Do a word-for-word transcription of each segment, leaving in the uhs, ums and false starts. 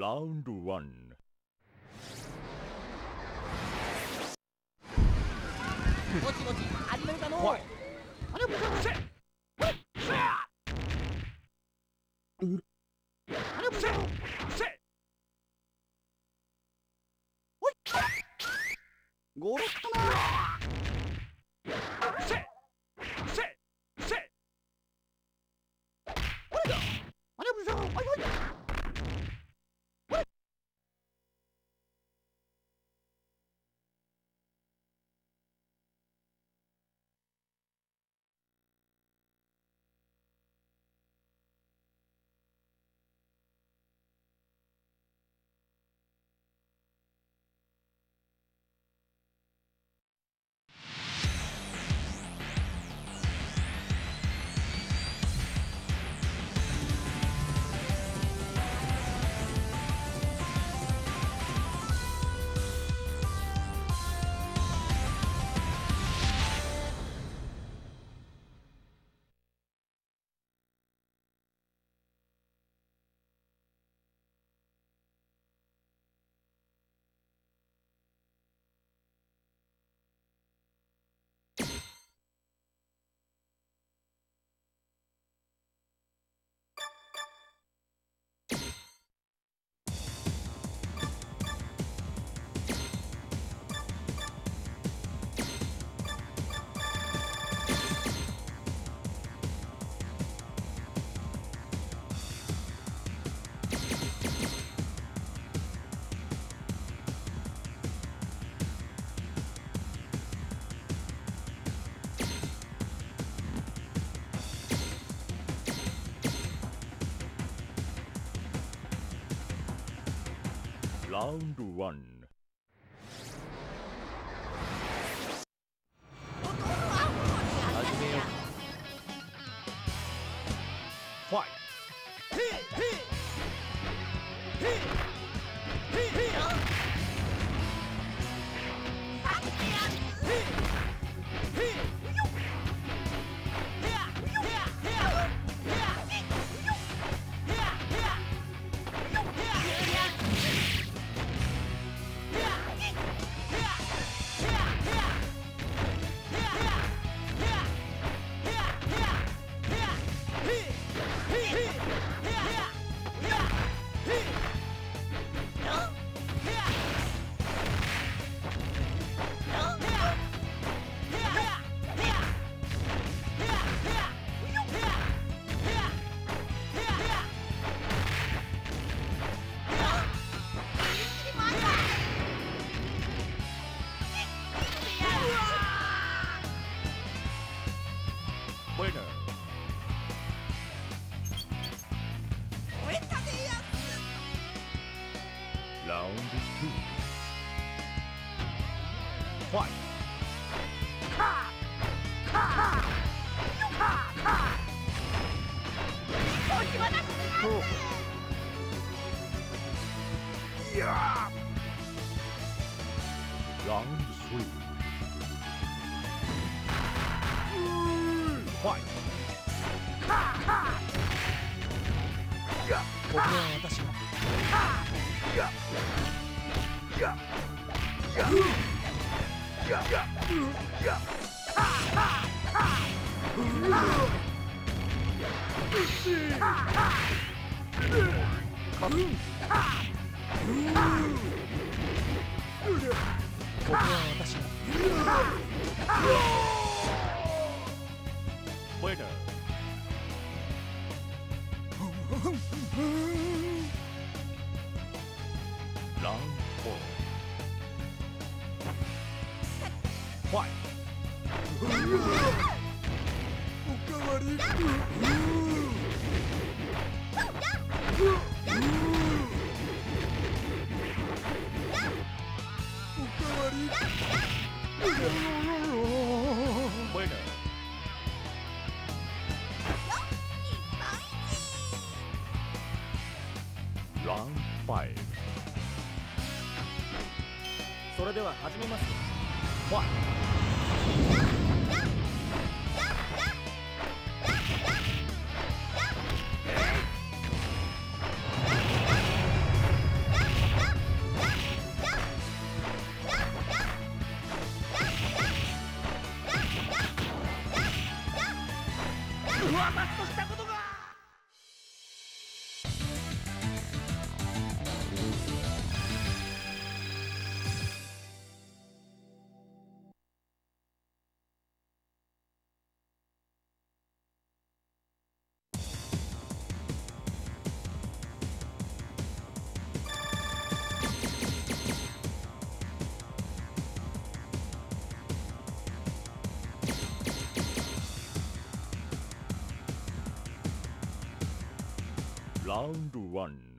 Round one. Round one. としたことがRound one.Round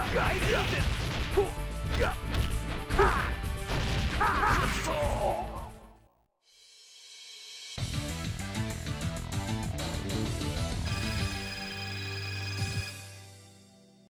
one.Guys, yeah.